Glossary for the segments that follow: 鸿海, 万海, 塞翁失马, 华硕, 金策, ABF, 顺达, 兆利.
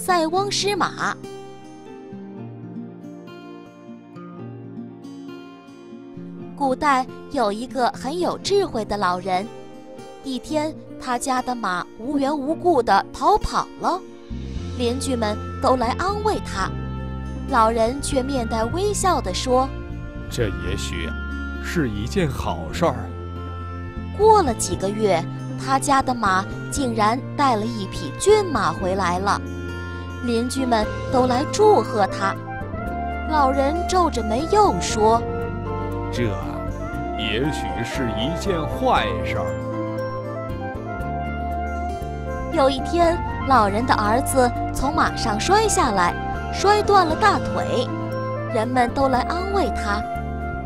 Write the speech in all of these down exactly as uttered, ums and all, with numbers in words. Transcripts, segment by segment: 塞翁失马。古代有一个很有智慧的老人，一天他家的马无缘无故地逃跑了，邻居们都来安慰他，老人却面带微笑地说：“这也许是一件好事儿。”过了几个月，他家的马竟然带了一匹骏马回来了，邻居们都来祝贺他。老人皱着眉又说：“这也许是一件坏事儿。”有一天，老人的儿子从马上摔下来，摔断了大腿，人们都来安慰他。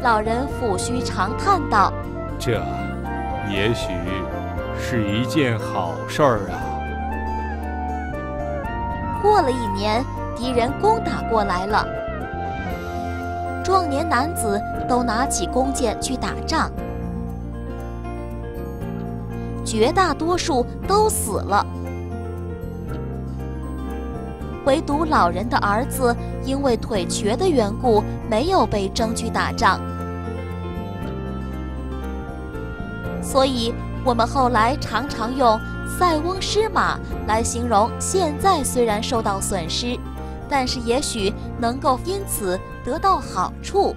老人抚须长叹道：“这也许是一件好事儿啊。”过了一年，敌人攻打过来了，壮年男子都拿起弓箭去打仗，绝大多数都死了，唯独老人的儿子因为腿瘸的缘故，没有被征去打仗。所以我们后来常常用塞翁失马来形容现在虽然受到损失，但是也许能够因此得到好处。